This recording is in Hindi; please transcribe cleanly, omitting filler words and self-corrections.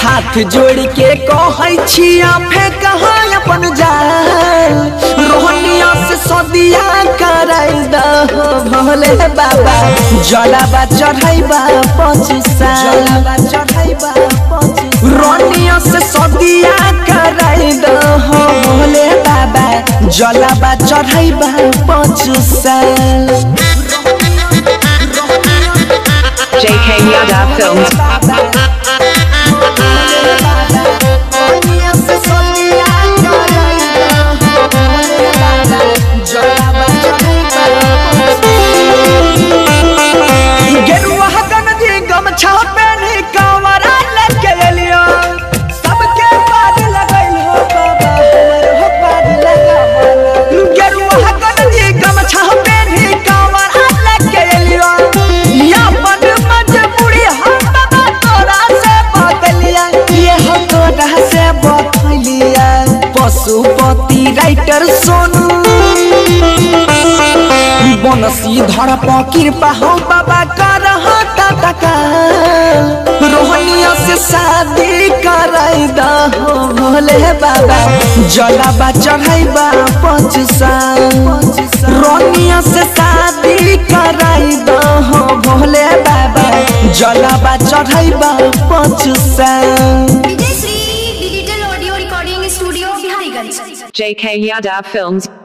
हाथ जोड़ के कहै छिया फेंक अपन जाल, रोहनिया से सदिया कराई दहो भोले बाबा। जलवा चढ़ाइबा 5 साल, रोहनिया से सदिया कराई दहो भोले बाबा। जलवा चढ़ाइबा 5 साल। JK Yadav Films। Writer Sonu Bansi धड़ कृपा हो बाबा करहा तका, रोहनिया से शादी कराई दहो भोले बाबा। जलवा चढ़ाइबा 5 साल, रोहनिया से शादी कराई दहो भोले बाबा। जलवा चढ़ाइबा 5 साल। JK Yadav Films।